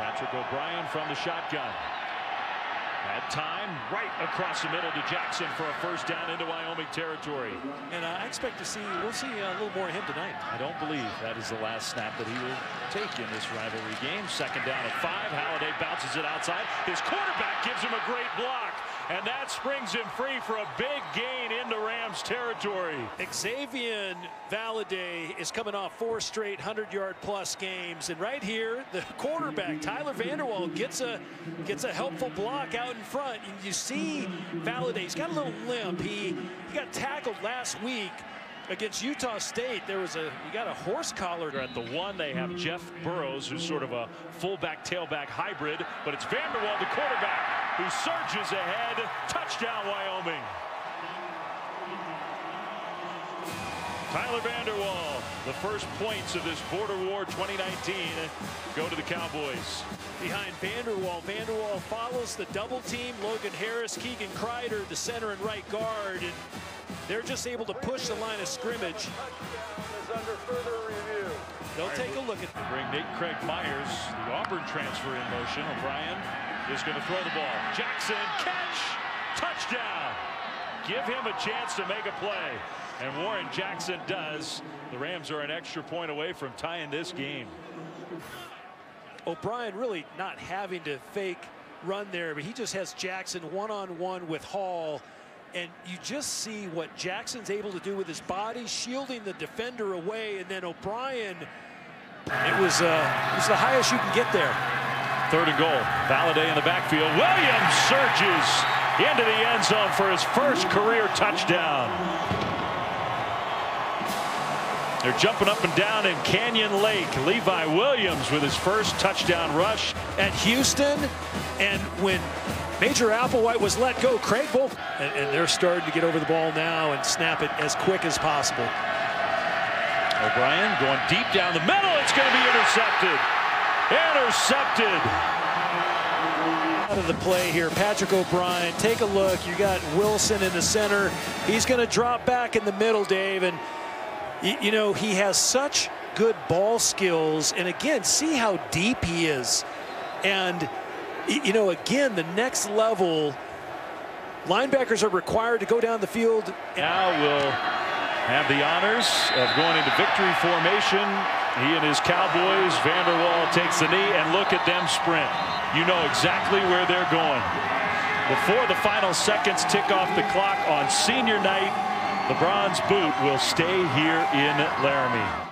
Patrick O'Brien from the shotgun. That time right across the middle to Jackson for a first down into Wyoming territory. And I expect to see, we'll see a little more of him tonight. I don't believe that is the last snap that he will take in this rivalry game. Second down at 5. Valladay bounces it outside. His quarterback gives him a great block. And that springs him free for a big gain into Rams territory. Xavier Valladay is coming off 4 straight 100-yard-plus games, and right here, the quarterback Tyler Vanderwald gets a helpful block out in front. And you see Valladay; he's got a little limp. He got tackled last week against Utah State. There was you got a horse collar at the 1. They have Jeff Burrows, who's sort of a fullback tailback hybrid, but it's Vanderwald, the quarterback, who surges ahead. Touchdown, Wyoming. Tyler Vanderwald, the first points of this Border War 2019 go to the Cowboys. Behind Vanderwald, Vanderwald follows the double team. Logan Harris, Keegan Kreider, the center and right guard, and they're just able to push the line of scrimmage. Under further review. They'll take a look at. Bring Nate Craig Myers, the Auburn transfer, in motion. O'Brien is going to throw the ball. Jackson, catch, touchdown. Give him a chance to make a play, and Warren Jackson does. The Rams are an extra point away from tying this game. O'Brien really not having to fake run there, but he just has Jackson one-on-one with Hall, and you just see what Jackson's able to do with his body, shielding the defender away, and then O'Brien. It was the highest you can get there. Third and goal. Valladay in the backfield. Williams surges into the end zone for his first career touchdown. They're jumping up and down in Canyon Lake. Levi Williams with his first touchdown rush at Houston. And when Major Applewhite was let go, Craig Bohl. And they're starting to get over the ball now and snap it as quick as possible. O'Brien going deep down the middle. It's going to be intercepted. Intercepted. Out of the play here, Patrick O'Brien. Take a look. You got Wilson in the center. He's going to drop back in the middle, Dave. And you know, he has such good ball skills. And again, see how deep he is. And you know, again, the next level. Linebackers are required to go down the field. Now will have the honors of going into victory formation. He and his Cowboys. Vanderwald takes the knee, and look at them sprint. You know exactly where they're going. Before the final seconds tick off the clock on senior night, the bronze boot will stay here in Laramie.